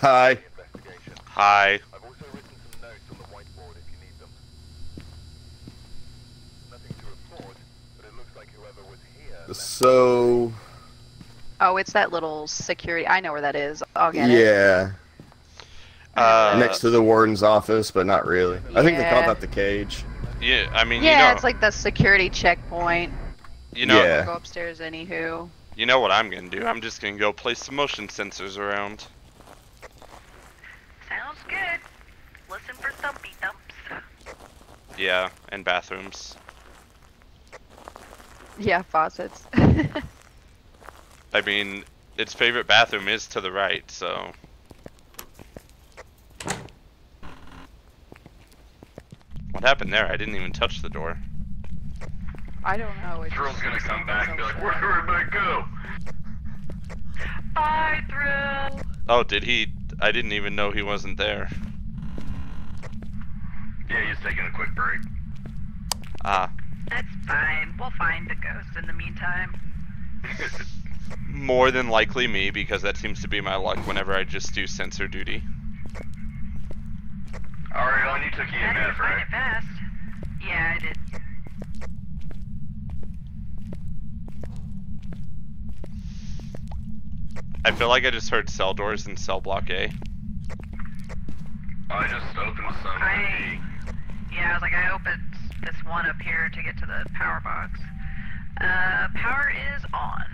Hi. Hi. I've also written some notes on the whiteboard if you need them. Nothing to report, but it looks like whoever was here. So. Oh, it's that little security. I know where that is. I'll get it. Yeah. Next to the warden's office, but not really. I think they called that the cage. Yeah, I mean, yeah, you know, it's like the security checkpoint. You know, go upstairs, anywho. You know what I'm gonna do? I'm just gonna go place some motion sensors around. Sounds good. Listen for thumpy thumps. Yeah, and bathrooms. Yeah, faucets. I mean, its favorite bathroom is to the right, so. What happened there? I didn't even touch the door. I don't know. Thrill's gonna come back and be like, where did I go? Bye, Thrill! Oh, did he? I didn't even know he wasn't there. Yeah, he's taking a quick break. Ah. That's fine. We'll find the ghost in the meantime. More than likely me, because that seems to be my luck whenever I just do sensor duty. Aryolen, you took EMF, right? Yeah, I did. I feel like I just heard cell doors in cell block A. I just opened some. Yeah, I was like, I opened this one up here to get to the power box. Power is on.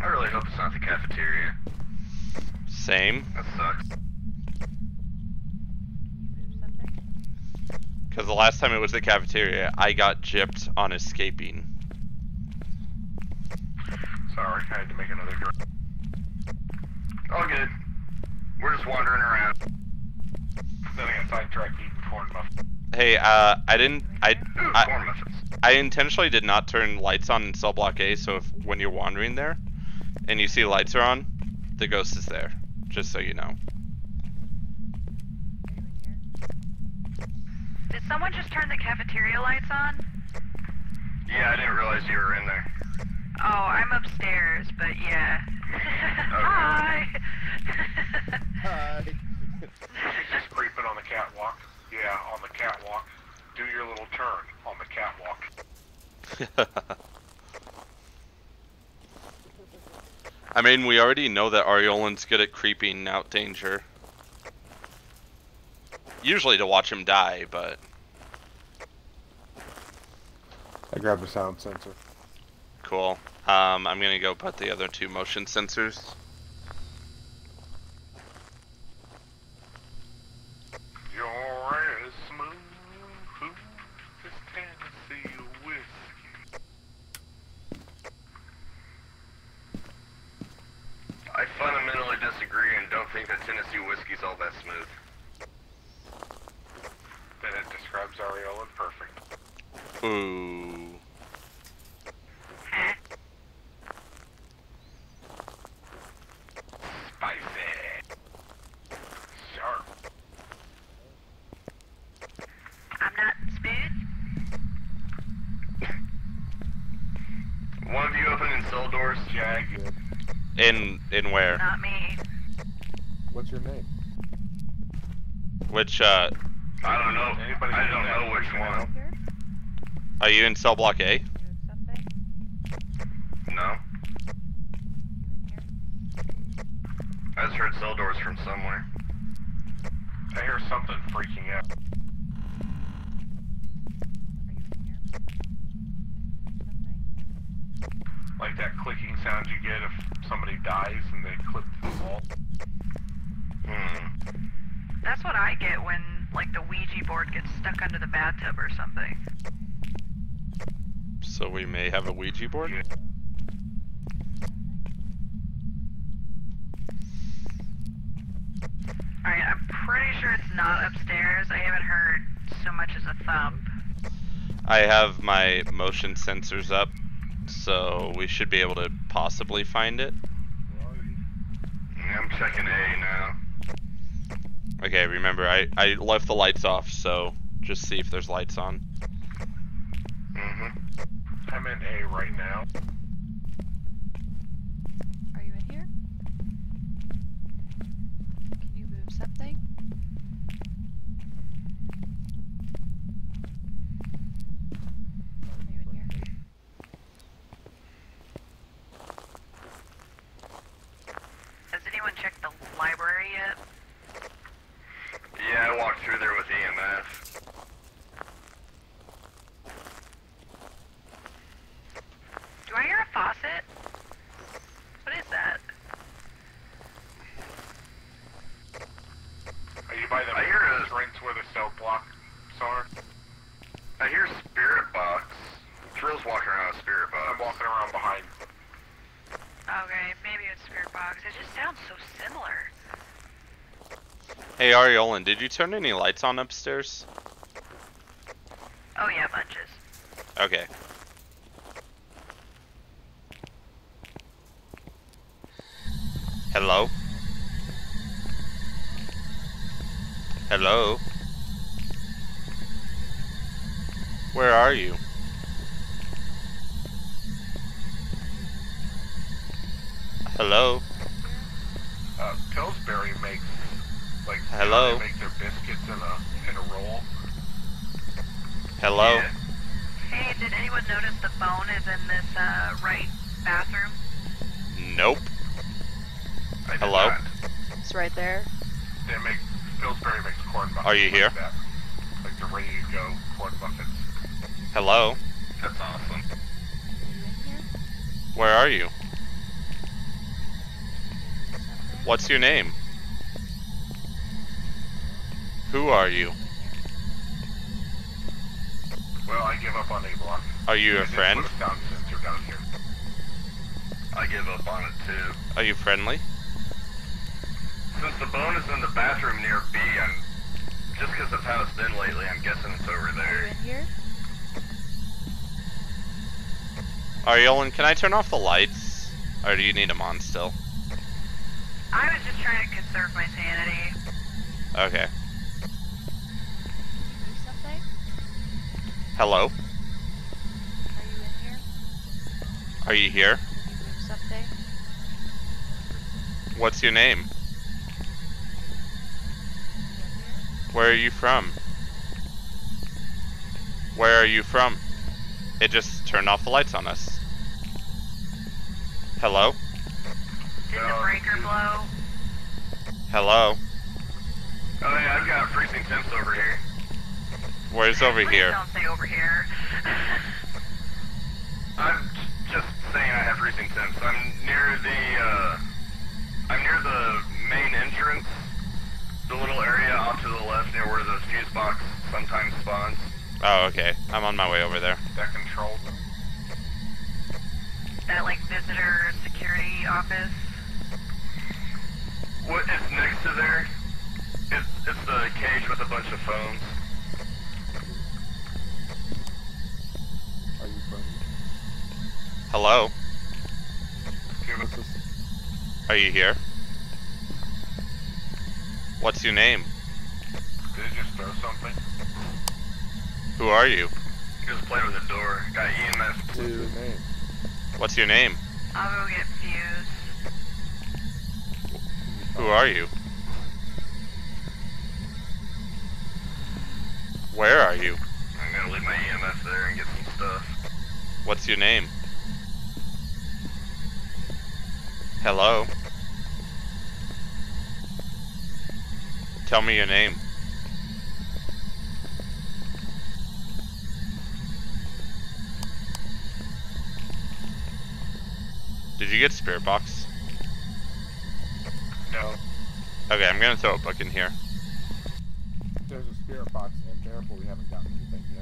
I really hope it's not the cafeteria. Same. That sucks. Because the last time it was the cafeteria, I got gypped on escaping. Sorry, I had to make another drop. All good. We're just wandering around. Then I got sidetracked eating corn muffins. Hey, I didn't. I intentionally did not turn lights on in cell block A, so if when you're wandering there and you see lights are on, the ghost is there. Just so you know. Did someone just turn the cafeteria lights on? Yeah, I didn't realize you were in there. Oh, I'm upstairs, but yeah. Hi! Hi! Just creeping on the catwalk. Yeah, on the catwalk. Do your little turn on the catwalk. I mean, we already know that Aryolen's good at creeping out danger. Usually to watch him die, but... I grabbed a sound sensor. Cool. I'm gonna go put the other two motion sensors. You're as smooth as Tennessee whiskey. I fundamentally disagree and don't think that Tennessee whiskey's all that smooth. Then it describes Aryolen perfect. Ooh. In where? Not me. What's your name? Which, I don't know. I don't know which one. Are you in cell block A? No. I just heard cell doors from somewhere. I hear something freaking out. Like that clicking sound you get if somebody dies and they clip to the wall. Hmm. That's what I get when, like, the Ouija board gets stuck under the bathtub or something. So we may have a Ouija board? Yeah. Alright, I'm pretty sure it's not upstairs. I haven't heard so much as a thump. I have my motion sensors up. So we should be able to possibly find it. I'm checking A now. Okay, remember, I left the lights off, so just see if there's lights on. I'm in A right now. Are you in here? Can you move something? Are you in here? Has anyone checked the library yet? Yeah, I walked through there with EMF. Do I hear a faucet? What is that? Are you by the entrance where the cell blocks are? I hear spirit box. Trill's walking around a spirit box. I'm walking around behind. Okay, maybe it's spirit box. It just sounds so similar. Hey Aryolen, did you turn any lights on upstairs? Oh yeah, bunches. Okay. Hello? Hello? Where are you? Hello? Pillsbury makes... like, hello. They make their biscuits in a roll. Hello. Yeah. Hey, did anyone notice the phone is in this right bathroom? Nope. Hello. Not. It's right there. They make Pillsbury makes corn muffins. Are you here? That. Like the ready to go corn muffins. Hello. That's awesome. Where are you? What's your name? Who are you? Well, I give up on A-Block. Are you a friend? Down here. I give up on it too. Are you friendly? Since the bone is in the bathroom near B, I'm just because of how it's been lately, I'm guessing it's over there. Are you in here? Aryolen, can I turn off the lights? Or do you need them on still? I was just trying to conserve my sanity. Okay. Hello? Are you in here? Are you here? Something. What's your name? Where are you from? Where are you from? It just turned off the lights on us. Hello? Did the breaker blow? Hello? Oh yeah, I've got freezing temps over here. Where's over here? Don't say over here. I'm just saying I have freezing temps. I'm near the main entrance, the little area off to the left near where the fuse box sometimes spawns. Oh, okay. I'm on my way over there. That control. That like visitor security office. What is next to there? It's the cage with a bunch of phones. Hello? Are you here? What's your name? Did you just throw something? Who are you? Just playing with the door. Got EMF. What's your name? What's your name? I'll go get fused. Who are you? Where are you? I'm gonna leave my EMF there and get some stuff. What's your name? Hello? Tell me your name. Did you get spirit box? No. Okay, I'm gonna throw a book in here. There's a spirit box in there, but we haven't gotten anything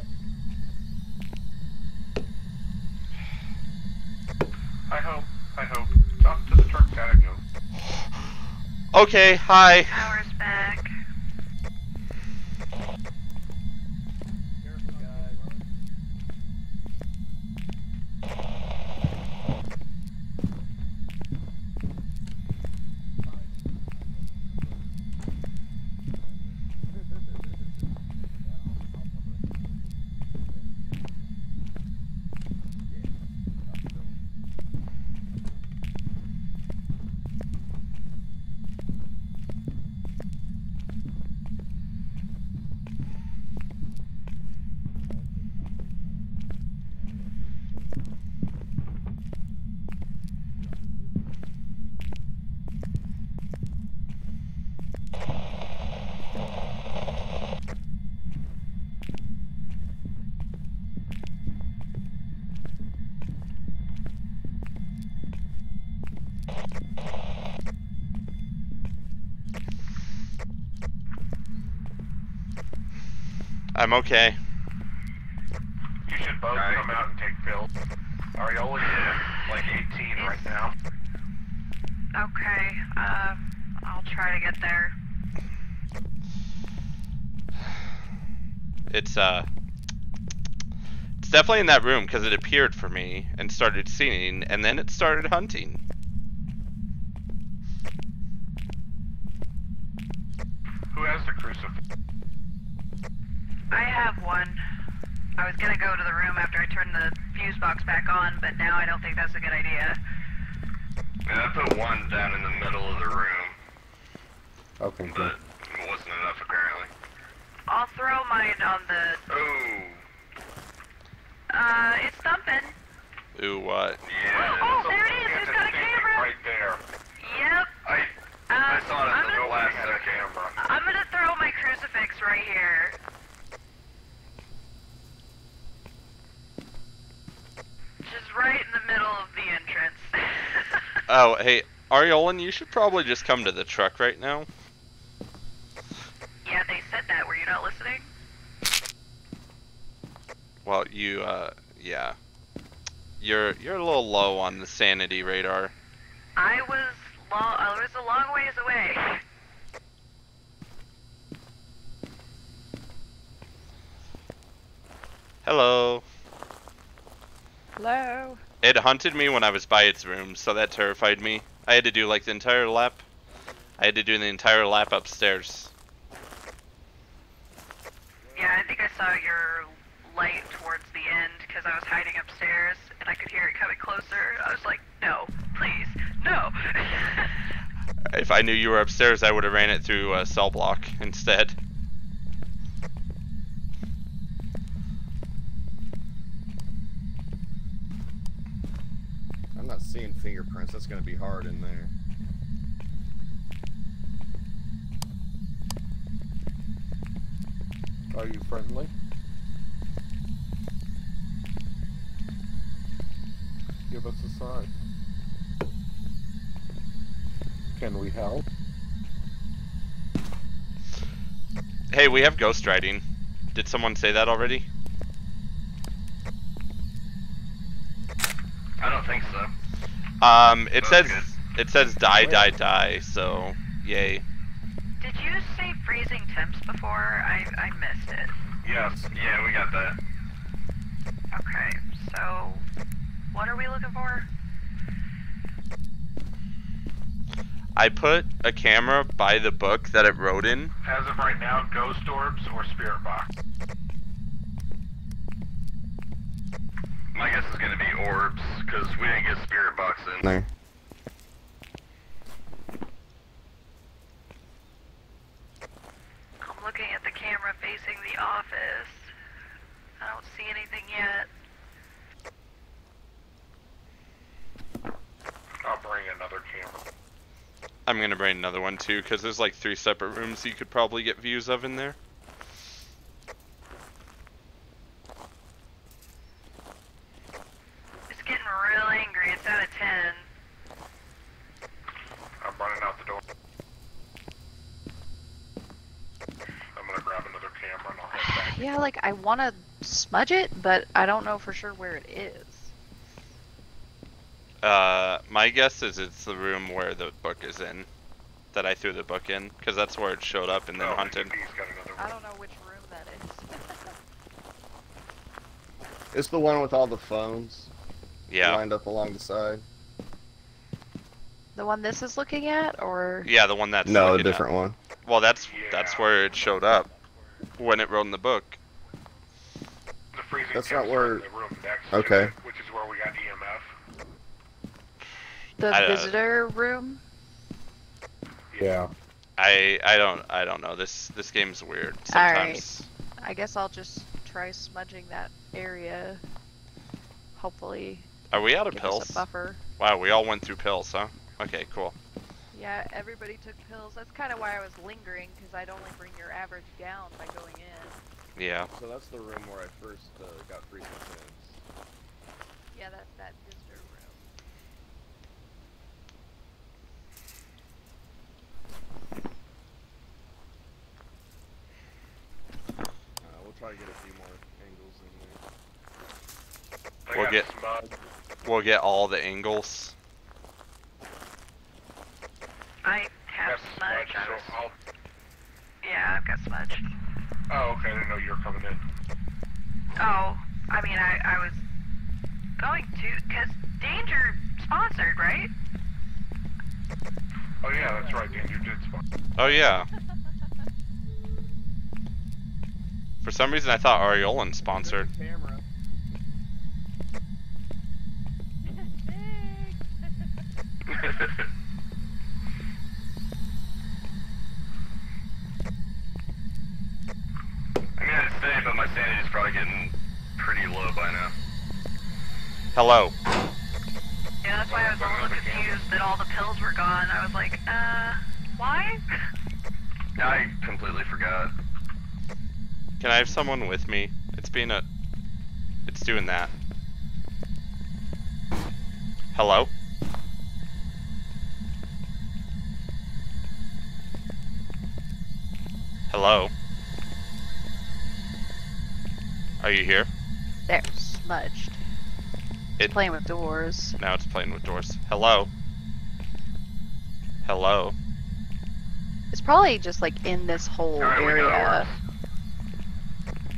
yet. I hope. Talk to the truck gotta go. Okay, hi. Power's back. I'm okay. You should both come out and take pills. Aryolen is like 18 right now. Okay, I'll try to get there. It's definitely in that room because it appeared for me and started singing and then it started hunting. Who has the crucifix? I have one. I was gonna go to the room after I turned the fuse box back on, but now I don't think that's a good idea. Yeah, I put one down in the middle of the room. Okay. But it wasn't enough apparently. I'll throw mine on the... Ooh. It's thumping. Ooh, what? Yeah. Oh, there it is! It's got a camera! Right there. Yep. I saw it at the last camera. I'm gonna throw my crucifix right here. Just right in the middle of the entrance. Oh, hey, Aryolen, you should probably just come to the truck right now. Yeah, they said that. Were you not listening? Well, you, yeah. You're a little low on the sanity radar. I was a long ways away. Hello. Hello. It hunted me when I was by its room, so that terrified me. I had to do like the entire lap. I had to do the entire lap upstairs. Yeah, I think I saw your light towards the end because I was hiding upstairs and I could hear it coming closer. I was like, no, please, no. If I knew you were upstairs, I would have ran it through a cell block instead. I'm not seeing fingerprints. That's gonna be hard in there. Are you friendly? Give us a sign. Can we help? Hey, we have ghost riding. Did someone say that already? I don't think so. It says die, so yay. Did you say freezing temps before? I missed it. Yes, yeah, we got that. Okay, so what are we looking for? I put a camera by the book that it wrote in. As of right now, ghost orbs or spirit box? My guess is gonna be orbs, because we didn't get spirit box in there. I'm looking at the camera facing the office. I don't see anything yet. I'll bring another camera. I'm gonna bring another one too, because there's like 3 separate rooms you could probably get views of in there. Yeah, like, I want to smudge it, but I don't know for sure where it is. My guess is it's the room where the book is in. That I threw the book in, because that's where it showed up and then hunted. I don't know which room that is. It's the one with all the phones. Yeah. Lined up along the side. The one this is looking at, or...? Yeah, the one that's No, a different one. Well, that's where it showed up. When it wrote in the book. The freezing temps were in the room next to it, which is where we got EMF. The visitor room? Yeah. I don't know. This game's weird sometimes. Alright. I guess I'll just try smudging that area. Hopefully. Are we out of pills? A buffer. Wow, we all went through pills, huh? Okay, cool. Yeah, everybody took pills. That's kind of why I was lingering, because I'd only bring your average down by going in. Yeah. So that's the room where I first got freezing temps. Yeah, that's that visitor room. We'll probably get a few more angles in there. We'll get all the angles. I have smudge. So yeah, I've got smudge. Oh, okay. I didn't know you were coming in. Oh, I mean, I was going to, because Danger sponsored, right? Oh yeah, that's right. Danger did sponsor. Oh yeah. For some reason, I thought Aryolen sponsored. I'm gonna say, but my sanity's probably getting pretty low by now. Hello. Yeah, that's why I was a little confused that all the pills were gone. I was like, why? I completely forgot. Can I have someone with me? It's being a... It's doing that. Hello? Hello? Are you here? They're smudged. It's playing with doors. Now it's playing with doors. Hello? Hello? It's probably just like in this whole area.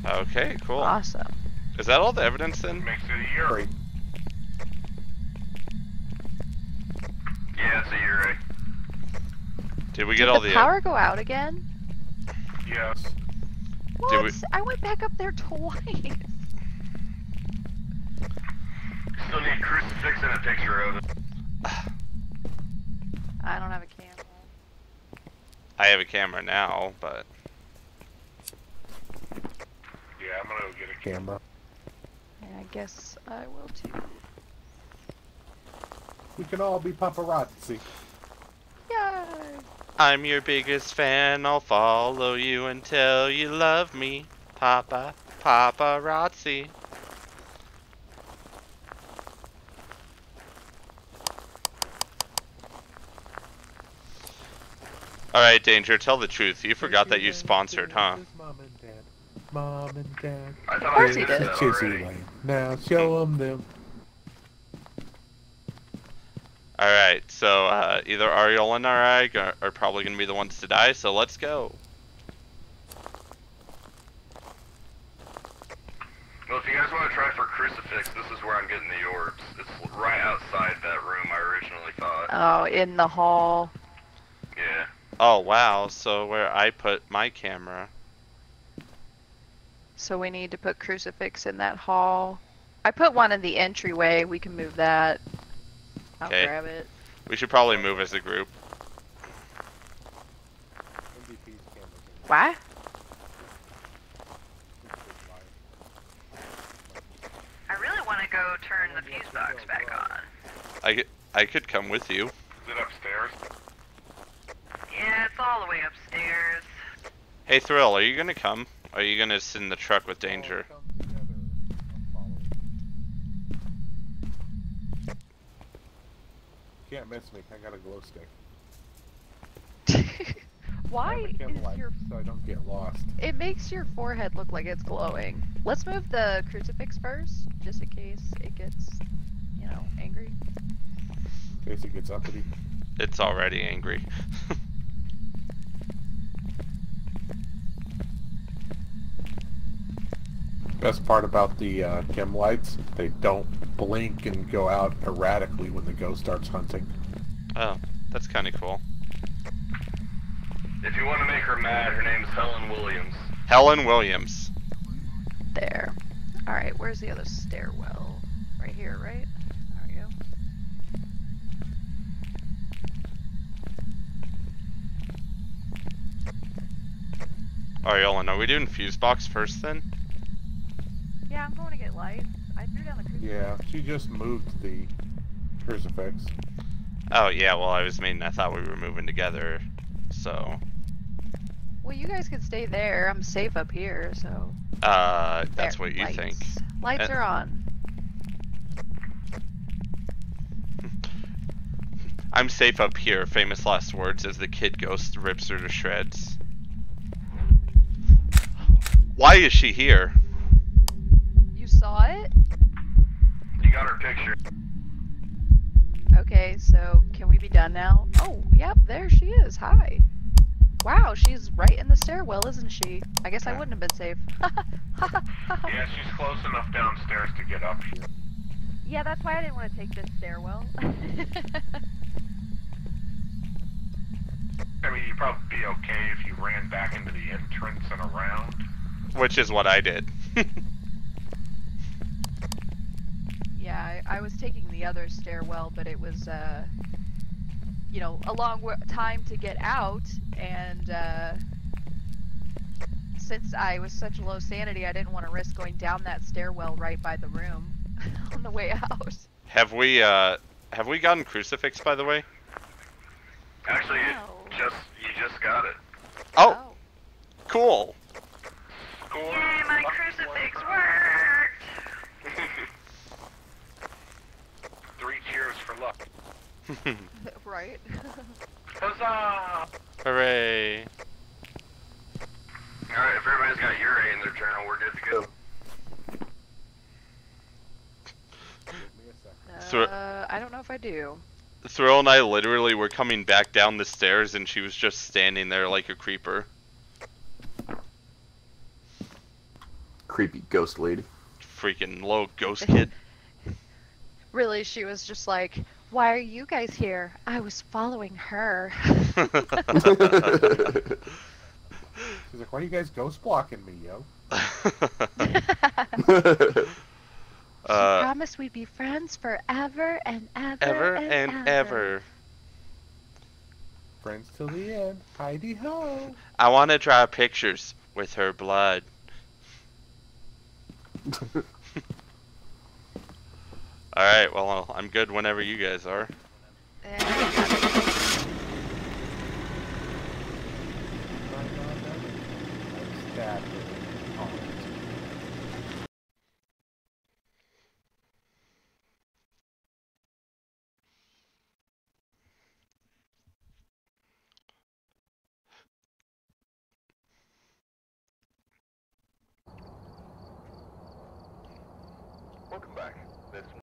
Okay, cool. Awesome. Is that all the evidence then? Makes it a urine. Yeah, it's a urine. Did we get all the power go out again? Yes. What? Did we... I went back up there twice. Still need a crucifix and a picture of it. I don't have a camera. I have a camera now, but... Yeah, I'm gonna go get a camera. Yeah, I guess I will too. We can all be paparazzi. Yay! I'm your biggest fan, I'll follow you until you love me. Papa, paparazzi. Alright, Danger, tell the truth. You forgot that you sponsored, huh? Mom and Dad. I thought I did that already. Now show them. Alright, so either Aryolen or I are probably going to be the ones to die, so let's go. Well, if you guys want to try for crucifix, this is where I'm getting the orbs. It's right outside that room I originally thought. Oh, in the hall. Yeah. Oh, wow, so where I put my camera. So we need to put crucifix in that hall. I put one in the entryway. We can move that. I'll grab it. We should probably move as a group. Why? I really want to go turn the fuse box back on. I could come with you. Is it upstairs? Yeah, it's all the way upstairs. Hey, Thrill, are you gonna come? Are you gonna sit in the truck with Danger? Can't miss me. I got a glow stick. Why is your so I don't get lost? It makes your forehead look like it's glowing. Let's move the crucifix first, just in case it gets, you know, angry. In case it gets uppity. It's already angry. Best part about the chem lights, they don't blink and go out erratically when the ghost starts hunting. Oh, that's kind of cool. If you want to make her mad, her name is Helen Williams. Helen Williams. There. Alright, where's the other stairwell? Right here, right? There we go. Alright, Olin, are we doing fuse box first then? Yeah, I'm going to get lights. I threw down the crucifix. Yeah, she just moved the crucifix. Oh, yeah, well, I thought we were moving together, so... Well, you guys can stay there. I'm safe up here, so... that's there. What you lights. Think. Lights are on. I'm safe up here. Famous last words as the kid ghost rips her to shreds. Why is she here? You saw it? You got her picture. Okay, so can we be done now? Oh, yep, there she is. Hi. Wow, she's right in the stairwell, isn't she? I guess I wouldn't have been safe. Yeah, she's close enough downstairs to get up here. Yeah, that's why I didn't want to take this stairwell. I mean, you'd probably be okay if you ran back into the entrance and around. Which is what I did. Yeah, I was taking the other stairwell, but it was, you know, a long time to get out, and since I was such low sanity, I didn't want to risk going down that stairwell right by the room on the way out. Have we gotten Crucifix, by the way? Actually, no. you just got it. Oh, cool. Yay, my Crucifix worked! 3 cheers for luck. Right. Huzzah! Hooray! Alright, if everybody's got your A in their journal, we're good to go. I don't know if I do. Thrill and I literally were coming back down the stairs and she was just standing there like a creeper. Creepy ghost lady. Freaking little ghost kid. Really, she was just like, why are you guys here? I was following her. She's like, why are you guys ghost blocking me, yo? She promised we'd be friends forever and ever. Ever and ever. Friends till the end. Heidi ho. I want to draw pictures with her blood. Alright, well, I'm good whenever you guys are. Welcome back.